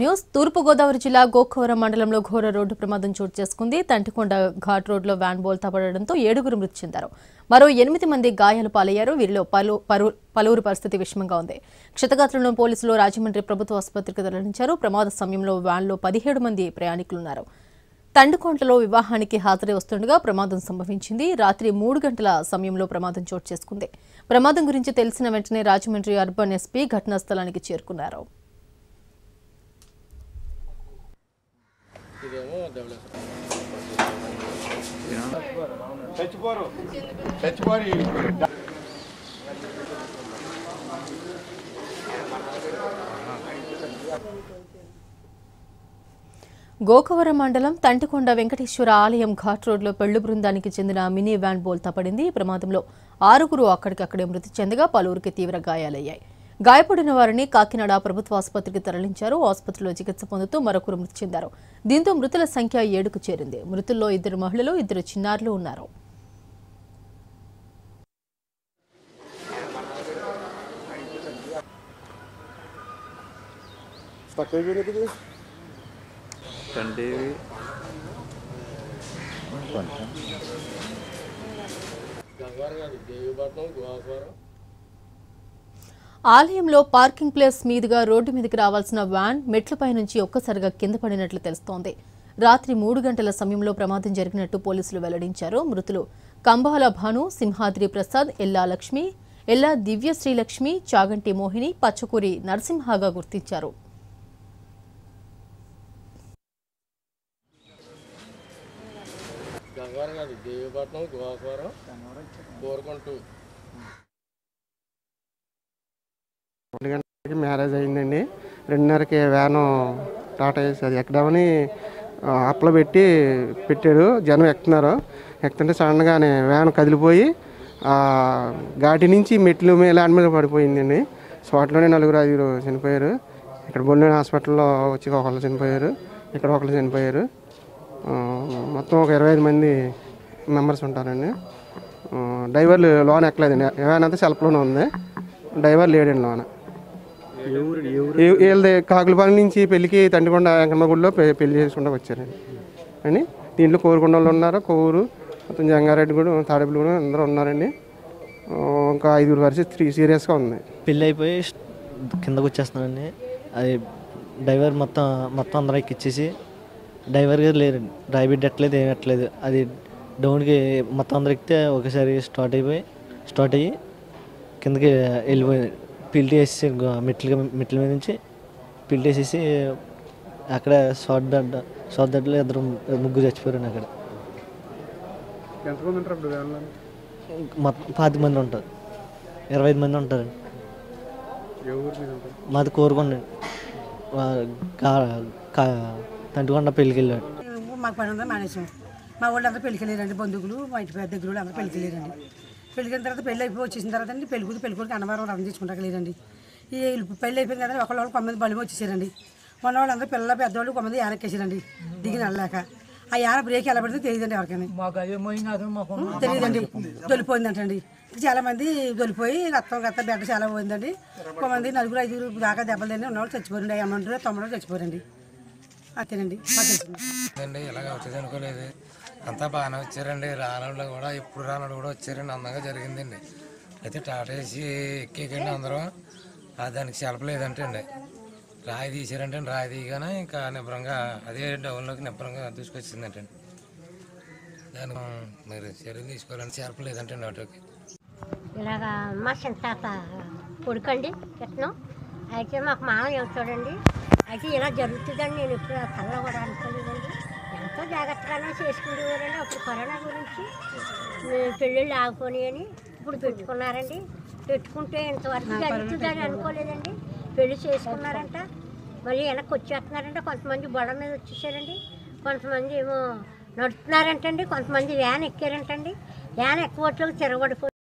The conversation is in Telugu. న్యూస్ తూర్పు గోదావరి జిల్లా గోకవరం మండలంలో ఘోర రోడ్డు ప్రమాదం చోటు చేసుకుంది. తంటికొండ ఘాట్ రోడ్లో వ్యాన్ బోల్తా పడడంతో 7 మృతి చెందారు. మరో 8 మంది గాయాలు పాలయ్యారు. వీరిలో పలువురు పరిస్థితి విషమంగా ఉంది. క్షతగాత్రులను పోలీసులు రాజమండ్రి ప్రభుత్వ ఆసుపత్రికి తరలించారు. ప్రమాద సమయంలో వ్యాన్లో 17 మంది ప్రయాణికులున్నారు. తంటికొండలో వివాహానికి హాజరై వస్తుండగా ప్రమాదం సంభవించింది. రాత్రి 3 గంటల సమయంలో ప్రమాదం చోటు చేసుకుంది. ప్రమాదం గురించి తెలిసిన వెంటనే రాజమండ్రి అర్బన్ ఎస్పీ ఘటనా స్థలానికి చేరుకున్నారు. గోకవరం మండలం తంటికొండ వెంకటేశ్వర ఆలయం ఘాట్ రోడ్లో పెళ్లి బృందానికి చెందిన మినీ వ్యాన్ బోల్తా పడింది. ఈ ప్రమాదంలో 6 అక్కడికక్కడే మృతి చెందగా పలువురికి తీవ్ర గాయాలయ్యాయి. గాయపడిన వారిని కాకినాడ ప్రభుత్వ ఆసుపత్రికి తరలించారు. ఆసుపత్రిలో చికిత్స పొందుతూ మరొకరు మృతి చెందారు. దీంతో మృతుల సంఖ్య 7 చేరింది. మృతుల్లో 2 మహిళలు, 2 చిన్నారులు ఉన్నారు. ఆలయంలో పార్కింగ్ ప్లేస్ మీదుగా రోడ్డు మీదకి రావాల్సిన వ్యాన్ మెట్లపై నుంచి ఒక్కసారిగా కింద పడినట్లు తెలుస్తోంది. రాత్రి 3 గంటల సమయంలో ప్రమాదం జరిగినట్టు పోలీసులు వెల్లడించారు. మృతులు కంబాల భాను, సింహాద్రి ప్రసాద్, లక్ష్మి, దివ్య శ్రీలక్ష్మి, చాగంటి మోహిని, పచ్చకూరి నరసింహగా గుర్తించారు. గంటలకి మ్యారేజ్ అయిందండి. 2:30కి వ్యాను టాటా చేసేది ఎక్కడామని అప్లో పెట్టాడు. జనం ఎక్కుతుంటే సడన్గానే వ్యాన్ కదిలిపోయి ఘాటి నుంచి మెట్లు ల్యాండ్ మీద పడిపోయిందండి. స్పాట్లోనే 4-5 చనిపోయారు. ఇక్కడ బొల్లూరు హాస్పిటల్లో వచ్చి ఒకళ్ళు చనిపోయారు, ఇక్కడ ఒకళ్ళు చనిపోయారు. మొత్తం ఒక 25 మంది మెంబర్స్ ఉంటారండి. డ్రైవర్లు లోన్ ఎక్కలేదండి. వ్యాన్ అంతా సెల్ఫ్లోనే ఉంది, డ్రైవర్ లేడండి లోన. కాకులపాలెం నుంచి పెళ్లికి తంటికొండ వెంకమ్మగుడిలో పెళ్లి చేసుకుంటూ వచ్చారండి. అని దీంట్లో కోరుకొండ వాళ్ళు ఉన్నారు, కోవూరు, మొత్తం జంగారెడ్డి కూడా, తాడేపల్లి కూడా అందరూ ఉన్నారండి. ఇంకా 5 పరిస్థితి సీరియస్గా ఉంది. పెళ్ళి అయిపోయి కిందకు వచ్చేస్తున్నారండి. అది డ్రైవర్ మొత్తం అందరూ ఎక్కిచ్చేసి డ్రైవర్ గారు లేరండి. డ్రైవర్ ఎట్టలేదు, ఏమి ఎట్టలేదు. అది డౌన్కి మొత్తం అందరూ ఎక్కితే ఒకసారి స్టార్ట్ అయ్యి కిందకి వెళ్ళిపోయింది. పిల్టీ వేసేసి మెట్ల మీద నుంచి పిల్టీ వేసేసి అక్కడ షార్ట్ దడ్డలో 2-3 చచ్చిపోయారండి. అక్కడ మొత్తం 40 మంది ఉంటారు, 25 మంది ఉంటారండి. మాది కోరుకోండి, తంటికొండ పెళ్ళికి వెళ్ళాడు. మాకు పని ఉందా మేనేజ్మెంట్, మా వాళ్ళు అందరూ పెళ్ళికి వెళ్ళారండి. బంధువులు, మా ఇంటి పెద్ద దగ్గర వాళ్ళు అందరూ పెళ్ళికి వెళ్ళారండి. పెళ్ళిన తర్వాత పెళ్ళి అయిపోయి వచ్చేసిన తర్వాత అండి పెళ్ళికొడుకు అన్నవరం రన్ తీసుకుంటాకలేదండి. ఈ పెళ్ళి అయిపోయింది కదా, ఒకళ్ళు 9 బలం వచ్చేసారండి. ఉన్నవాళ్ళు అందరూ పిల్లల పెద్దవాళ్ళు 9 ఏనకేసారండి. దిగిన వెళ్ళాక ఆ ఏన బ్రేక్ ఎలా పడితే తెలియదండి. ఎవరికైనా తెలియదండి, దొలిపోయిందంటండి. చాలా మంది దొలిపోయి రక్త బెడ్డ చాలా పోయిందండి. 9 4-5 దాకా దెబ్బలండి. ఉన్నవాళ్ళు చచ్చిపోరండి. 80-90 చచ్చిపోరండి. అంతేనండి. ఇలాగ అవుతుంది అనుకోలేదు. అంతా బాగానే వచ్చారండి. రానోళ్ళు కూడా ఎప్పుడు రానోళ్ళు కూడా వచ్చారండి. అందంగా జరిగిందండి. అయితే టాటా వేసి ఎక్కేకండి అందరూ. దానికి సెలవు లేదంటే అండి రాయి తీసారంటే రాయి తీయగానే ఇంకా నిబ్బరంగా అదే డౌన్లోకి నిబ్బరంగా దూసుకొచ్చిందంటే దాని మీరు చర్యలు తీసుకోవాలని సెలవు లేదంటే ఆటోకి. ఇలాగా మా చింతాత కొడుకండి చెప్తున్నాం. అయితే మాకు మామయ్య అవుతాడండి. అయితే ఇలా జరుగుతుందని నేను ఇప్పుడు కళ్ళ కూడా అనుకోలేదండి. ఎంతో జాగ్రత్తగానే చేసుకునేవారండి. అప్పుడు కరోనా గురించి పెళ్ళిళ్ళు ఆగుకొని అని ఇప్పుడు పెట్టుకున్నారండి. పెట్టుకుంటే ఇంతవరకు జరుగుతుందని అనుకోలేదండి. పెళ్ళి చేసుకున్నారంట, మళ్ళీ వెనక్కి వచ్చేస్తున్నారంట. కొంతమంది బొడ మీద వచ్చేసారండి, కొంతమంది ఏమో నడుస్తున్నారంటండి, కొంతమంది వ్యాన్ ఎక్కారంటండి. వ్యాన్ ఎక్కువ తిరగబడిపోయి